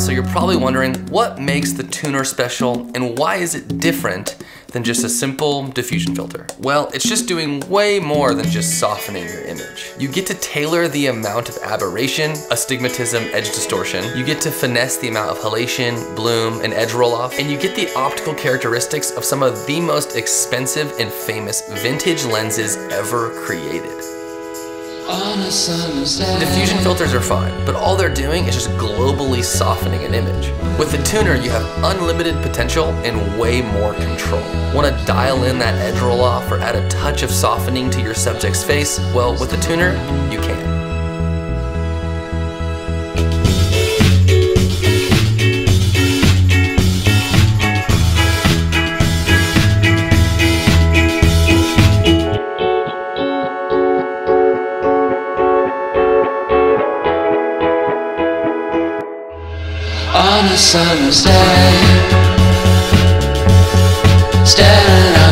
guys, so you're probably wondering what makes the Tuner special and why is it different than just a simple diffusion filter? Well, it's just doing way more than just softening your image. You get to tailor the amount of aberration, astigmatism, edge distortion. You get to finesse the amount of halation, bloom, and edge roll-off, and you get the optical characteristics of some of the most expensive and famous vintage lenses ever created. Diffusion filters are fine, but all they're doing is just globally softening an image. With the Tuner, you have unlimited potential and way more control. Want to dial in that edge roll off or add a touch of softening to your subject's face? Well, with the Tuner, you can. On a summer's day, staring out.